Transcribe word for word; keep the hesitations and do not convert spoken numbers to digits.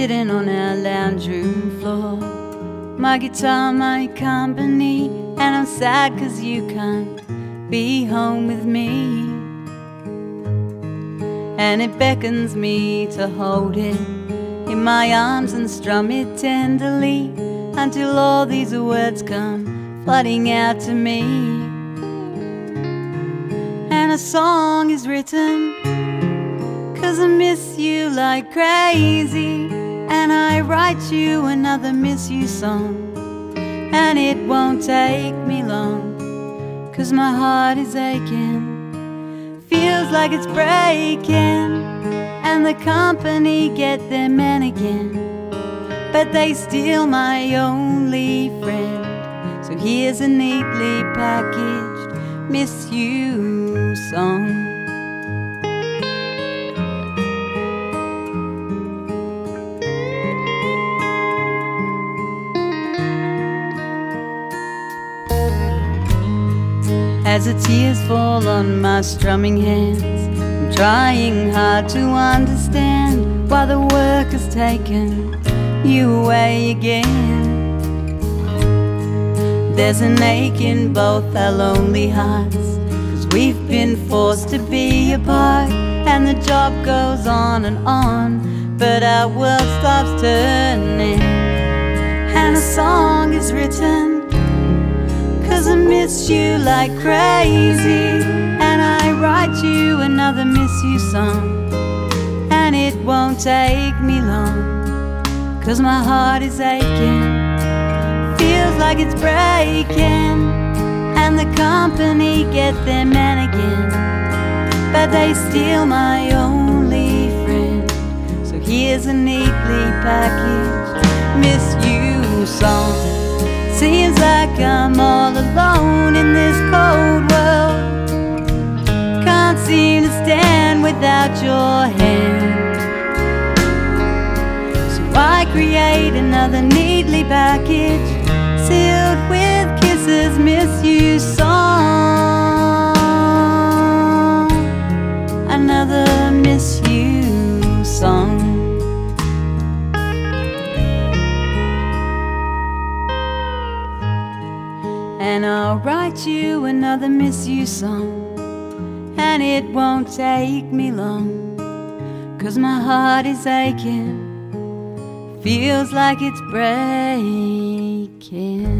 sitting on our lounge room floor. My guitar, my company, and I'm sad 'cause you can't be home with me. And it beckons me to hold it in my arms and strum it tenderly until all these words come flooding out to me. And a song is written 'cause I miss you like crazy, and I write you another miss you song, and it won't take me long 'cause my heart is aching, feels like it's breaking. And the company get their men again, but they still my only friend. So here's a neatly packaged miss you song. As the tears fall on my strumming hands, I'm trying hard to understand why the work has taken you away again. There's an ache in both our lonely hearts, 'cause we've been forced to be apart. And the job goes on and on, but our world stops turning. And a song is written 'cause I miss you like crazy, and I write you another miss you song, and it won't take me long 'cause my heart is aching, feels like it's breaking. And the company get their man again, but they steal my only friend. So here's a neatly packaged miss you song. Seems like I'm all alone in this cold world, can't seem to stand without your hand. So I create another neatly packaged, sealed with kisses, miss you song, another miss you song. And I'll write you another miss you song, and it won't take me long 'cause my heart is aching, feels like it's breaking.